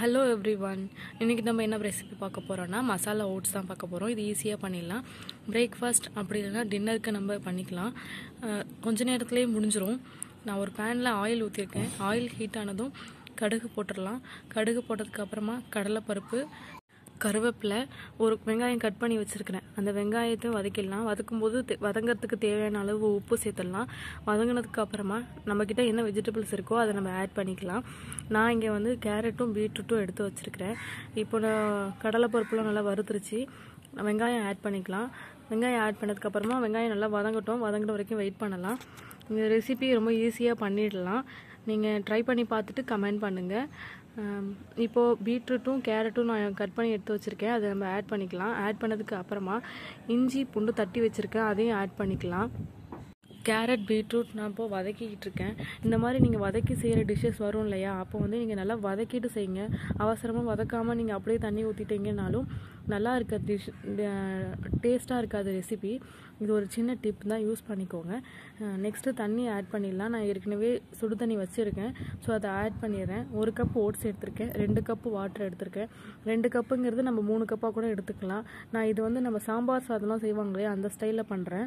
Hello everyone. இன்னைக்கு நம்ம என்ன ரெசிபி பார்க்க போறோம்னா மசாலா ஓட்ஸ் தான் பார்க்க போறோம். இது ஈஸியா பண்ணிடலாம். பிரேக்ஃபாஸ்ட் அப்படி இல்லனா டின்னருக்கு நம்ம பண்ணிக்கலாம். கொஞ்ச நேரத்துலயே முடிஞ்சிரும். நான் ஒரு panல ஆயில் ஊத்திருக்கேன். ஆயில் ஹீட் ஆனதும் கடுகு போட்டுறலாம். கடுகு போட்டதுக்கு அப்புறமா கடலை பருப்பு, கருவேப்பிலை, ஒரு வெங்காயம் கட் பண்ணி வச்சிருக்கேன். அந்த வெங்காயத்தை வதக்கிடலாம். வதக்கும்போது வதங்கறதுக்கு தேவையான அளவு உப்பு சேர்த்துடலாம். வதங்கினதுக்கு அப்புறமா நம்மக்கிட்ட என்ன வெஜிடபிள்ஸ் இருக்கோ அதை நம்ம ஆட் பண்ணிக்கலாம். நான் இங்கே வந்து கேரட்டும் பீட்ரூட்டும் எடுத்து வச்சிருக்கிறேன். இப்போ கடலைப்பருப்புலாம் நல்லா வறுத்துருச்சு. வெங்காயம் ஆட் பண்ணிக்கலாம். வெங்காயம் ஆட் பண்ணதுக்கு அப்புறமா வெங்காயம் நல்லா வதங்குற வரைக்கும் வெயிட் பண்ணலாம். இந்த ரெசிபி ரொம்ப ஈஸியாக பண்ணிடலாம். நீங்கள் ட்ரை பண்ணி பார்த்துட்டு கமெண்ட் பண்ணுங்கள். இப்போது பீட்ரூட்டும் கேரட்டும் நான் கட் பண்ணி எடுத்து வச்சுருக்கேன். அதை நம்ம ஆட் பண்ணிக்கலாம். ஆட் பண்ணதுக்கு அப்புறமா இஞ்சி பூண்டு தட்டி வச்சுருக்கேன், அதையும் ஆட் பண்ணிக்கலாம். கேரட் பீட்ரூட் நான் இப்போது வதக்கிக்கிட்டு இருக்கேன். இந்த மாதிரி நீங்கள் வதக்கி செய்கிற டிஷ்ஷஸ் வரும் இல்லையா, அப்போ வந்து நீங்கள் நல்லா வதக்கிட்டு செய்யுங்க. அவசரமாக வதக்காமல் நீங்கள் அப்படியே தண்ணி ஊற்றிட்டீங்கன்னாலும் நல்லா இருக்க டிஷ் டேஸ்ட்டாக இருக்காது ரெசிபி. இது ஒரு சின்ன டிப் தான், யூஸ் பண்ணிக்கோங்க. நெக்ஸ்ட்டு தண்ணி ஆட் பண்ணிடலாம். நான் ஏற்கனவே சுடு தண்ணி வச்சுருக்கேன், ஸோ அதை ஆட் பண்ணிடுறேன். 1 கப் ஓட்ஸ் எடுத்திருக்கேன், 2 கப்பு வாட்டர் எடுத்திருக்கேன். 2 கப்புங்கிறது நம்ம 3 கப்பாக கூட எடுத்துக்கலாம். நான் இது வந்து நம்ம சாம்பார் சாதம்லாம் செய்வாங்களே அந்த ஸ்டைலில் பண்ணுறேன்.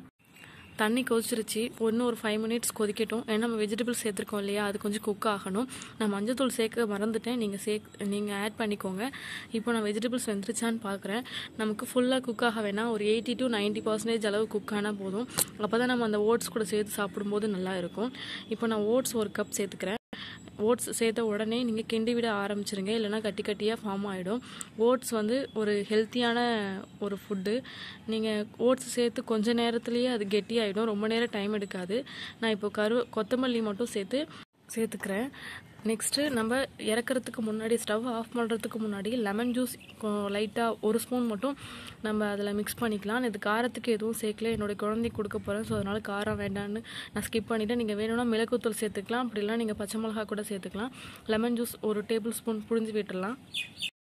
தண்ணி கொதிச்சிருச்சு. இன்னும் ஒரு 5 மினிட்ஸ் கொதிக்கட்டும். ஏன்னா நம்ம வெஜிடபிள்ஸ் சேர்த்துருக்கோம் இல்லையா, அது கொஞ்சம் குக் ஆகணும். நான் மஞ்சத்தூள் சேர்க்க மறந்துட்டேன். நீங்கள் ஆட் பண்ணிக்கோங்க. இப்போ நான் வெஜிடபிள்ஸ் வந்துருச்சான்னு பார்க்குறேன். நமக்கு ஃபுல்லாக குக் ஆக வேணாம், ஒரு 80 to 90% அளவு குக் ஆனால் போதும். அப்போ தான் நம்ம அந்த ஓட்ஸ் கூட சேர்த்து சாப்பிடும்போது நல்லா இருக்கும். இப்போ நான் ஓட்ஸ் 1 கப் சேர்த்துக்கிறேன். ஓட்ஸ் சேர்த்த உடனே நீங்கள் கிண்டி விட ஆரம்பிச்சிருங்க, இல்லைனா கட்டி கட்டியாக ஃபார்ம் ஆகிடும். ஓட்ஸ் வந்து ஒரு ஹெல்த்தியான ஒரு ஃபுட்டு. நீங்கள் ஓட்ஸ் சேர்த்து கொஞ்சம் நேரத்துலேயே அது கெட்டி ஆகிடும், ரொம்ப நேரம் டைம் எடுக்காது. நான் இப்போ கொத்தமல்லி மட்டும் சேர்த்துக்கிறேன். நெக்ஸ்ட்டு நம்ம இறக்குறதுக்கு முன்னாடி, ஸ்டவ் ஆஃப் பண்ணுறதுக்கு முன்னாடி லெமன் ஜூஸ் லைட்டாக 1 ஸ்பூன் மட்டும் நம்ம அதில் மிக்ஸ் பண்ணிக்கலாம். இது காரத்துக்கு எதுவும் சேர்க்கல, என்னுடைய குழந்தைக்கு கொடுக்க போகிறேன், ஸோ அதனால் காரம் வேண்டான்னு நான் ஸ்கிப் பண்ணிவிட்டேன். நீங்கள் வேணும்னா மிளகுத்தூள் சேர்த்துக்கலாம், அப்படிலாம் நீங்கள் பச்சை மிளகா கூட சேர்த்துக்கலாம். லெமன் ஜூஸ் 1 டேபிள் ஸ்பூன் புழிஞ்சு விட்டுடலாம்.